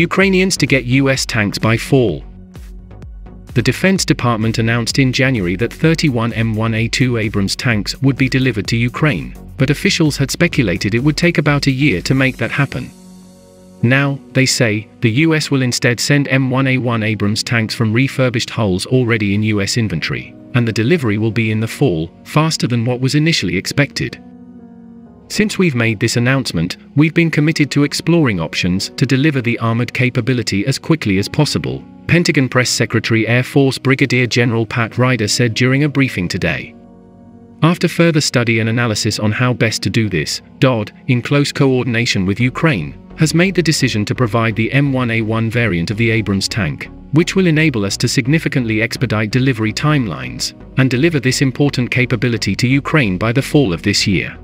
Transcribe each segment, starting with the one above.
Ukrainians to get US tanks by fall. The Defense Department announced in January that 31 M1A2 Abrams tanks would be delivered to Ukraine, but officials had speculated it would take about a year to make that happen. Now, they say, the US will instead send M1A1 Abrams tanks from refurbished hulls already in US inventory, and the delivery will be in the fall, faster than what was initially expected. Since we've made this announcement, we've been committed to exploring options to deliver the armored capability as quickly as possible, Pentagon Press Secretary Air Force Brigadier General Pat Ryder said during a briefing today. After further study and analysis on how best to do this, DOD, in close coordination with Ukraine, has made the decision to provide the M1A1 variant of the Abrams tank, which will enable us to significantly expedite delivery timelines and deliver this important capability to Ukraine by the fall of this year.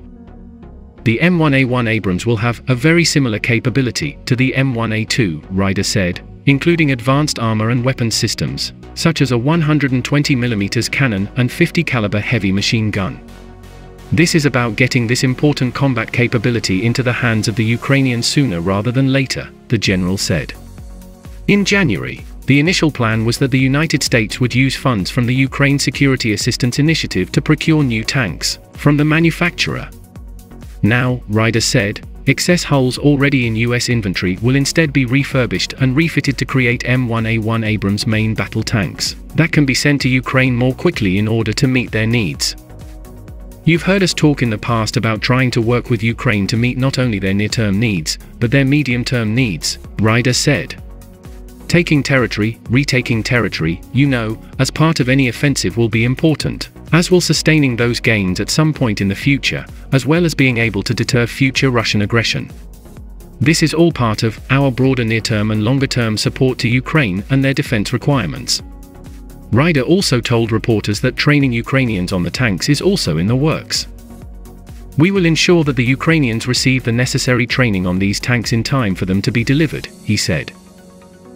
The M1A1 Abrams will have a very similar capability to the M1A2, Ryder said, including advanced armor and weapons systems, such as a 120mm cannon and 50-caliber heavy machine gun. This is about getting this important combat capability into the hands of the Ukrainians sooner rather than later, the general said. In January, the initial plan was that the United States would use funds from the Ukraine Security Assistance Initiative to procure new tanks from the manufacturer. Now, Ryder said, excess hulls already in US inventory will instead be refurbished and refitted to create M1A1 Abrams main battle tanks that can be sent to Ukraine more quickly in order to meet their needs. You've heard us talk in the past about trying to work with Ukraine to meet not only their near-term needs, but their medium-term needs, Ryder said. Taking territory, retaking territory, you know, as part of any offensive will be important, as will sustaining those gains at some point in the future, as well as being able to deter future Russian aggression. This is all part of our broader near-term and longer-term support to Ukraine and their defense requirements. Ryder also told reporters that training Ukrainians on the tanks is also in the works. We will ensure that the Ukrainians receive the necessary training on these tanks in time for them to be delivered, he said.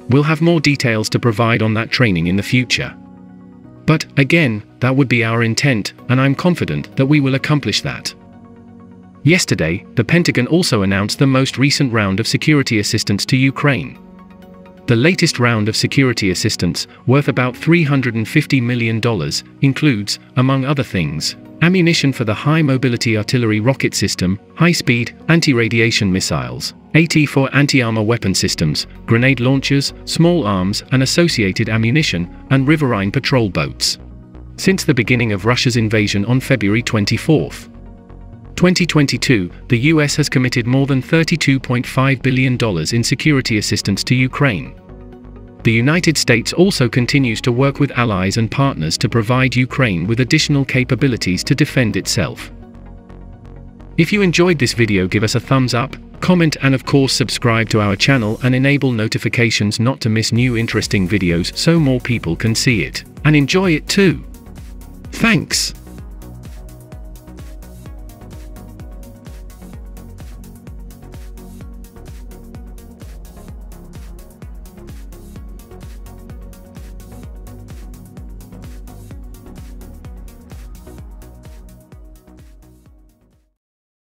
We'll have more details to provide on that training in the future. But, again, that would be our intent, and I'm confident that we will accomplish that. Yesterday, the Pentagon also announced the most recent round of security assistance to Ukraine. The latest round of security assistance, worth about $350 million, includes, among other things, ammunition for the high-mobility artillery rocket system, high-speed, anti-radiation missiles, AT-4 anti-armor weapon systems, grenade launchers, small arms and associated ammunition, and riverine patrol boats. Since the beginning of Russia's invasion on February 24, 2022, the US has committed more than $32.5 billion in security assistance to Ukraine. The United States also continues to work with allies and partners to provide Ukraine with additional capabilities to defend itself. If you enjoyed this video, give us a thumbs up, comment and of course subscribe to our channel and enable notifications not to miss new interesting videos so more people can see it and enjoy it too. Thanks.